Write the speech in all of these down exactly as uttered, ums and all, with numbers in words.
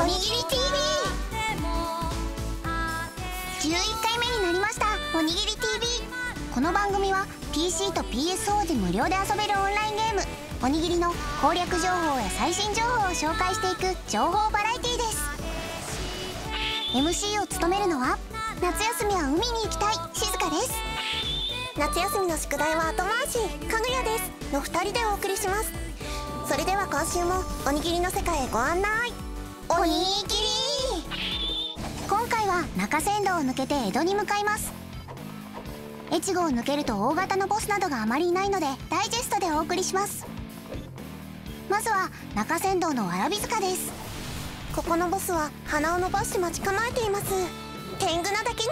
おにぎり ティーブイ じゅういっかいめになりましたおにぎり ティーブイ。 この番組は ピーシー と ピーエスオー で無料で遊べるオンラインゲームおにぎりの攻略情報や最新情報を紹介していく情報バラエティです。 エムシー を務めるのは夏休みは海に行きたい静香です。夏休みの宿題は後回しかぐやですのふたりでお送りします。それでは今週もおにぎりの世界へご案内。おにぎり、今回は中山道を抜けて江戸に向かいます。越後を抜けると大型のボスなどがあまりいないのでダイジェストでお送りします。まずは中山道のわらび塚です。ここのボスは鼻を伸ばして待ち構えています。天狗なだけに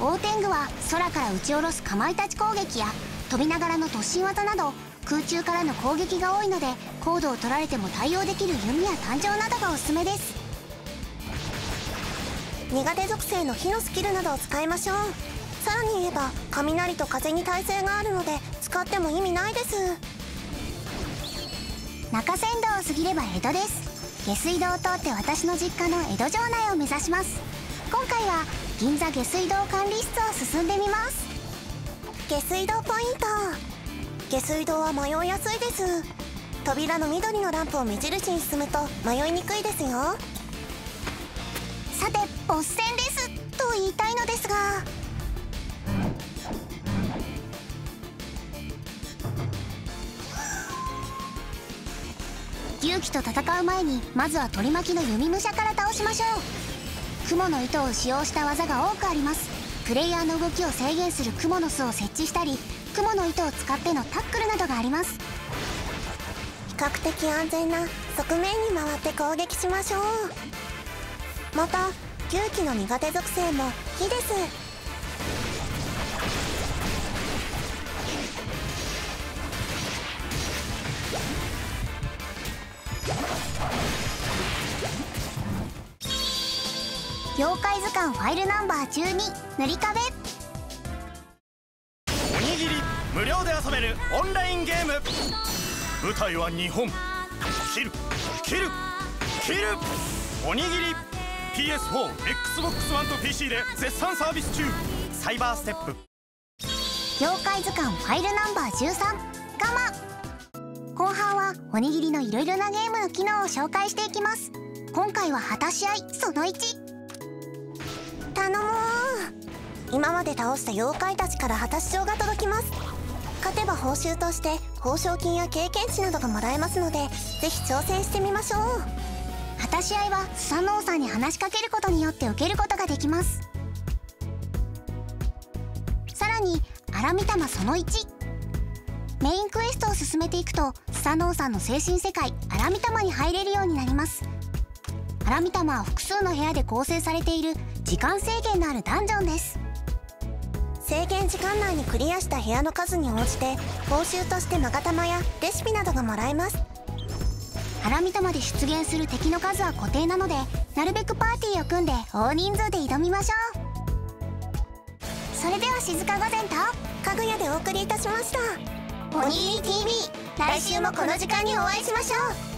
大天狗は空から撃ち下ろすかまいたち攻撃や飛びながらの突進技など空中からの攻撃が多いので高度を取られても対応できる弓や単調などがおすすめです。苦手属性の火のスキルなどを使いましょう。さらに言えば雷と風に耐性があるので使っても意味ないです。中山道を過ぎれば江戸です。下水道を通って私の実家の江戸城内を目指します。今回は銀座下水道管理室を進んでみます。下水道ポイント。下水道は迷いやすいです。扉の緑のランプを目印に進むと迷いにくいですよ。さてボス戦ですと言いたいのですが、勇気と戦う前にまずは取り巻きの弓武者から倒しましょう。蜘蛛の糸を使用した技が多くあります。プレイヤーの動きを制限する蜘蛛の巣を設置したり蜘蛛の糸を使ってのタックルなどがあります。比較的安全な側面に回って攻撃しましょう。また勇気の苦手属性も火です。妖怪図鑑ファイルナンバーじゅうに塗り壁。無料で遊べるオンラインゲーム。舞台は日本。切る切る切るおにぎり ピーエスフォー、エックスボックス ワンと ピーシー で絶賛サービス中。サイバーステップ。妖怪図鑑ファイルナンバーじゅうさんガマ。後半はおにぎりのいろいろなゲームの機能を紹介していきます。今回は果たし合いそのいち。頼もう。今まで倒した妖怪たちから果たし状が届きます。勝てば報酬として報奨金や経験値などがもらえますのでぜひ挑戦してみましょう。果たし合いはスサノオさんに話しかけることによって受けることができます。さらに荒御霊そのいち。メインクエストを進めていくとスサノオさんの精神世界荒御霊に入れるようになります。荒御霊は複数の部屋で構成されている時間制限のあるダンジョンです。制限時間内にクリアした部屋の数に応じて報酬としてマガタマやレシピなどがもらえます。荒御霊で出現する敵の数は固定なのでなるべくパーティーを組んで大人数で挑みましょう。それでは静か御前とかぐやでお送りいたしましたおにぎり ティーブイ。 来週もこの時間にお会いしましょう。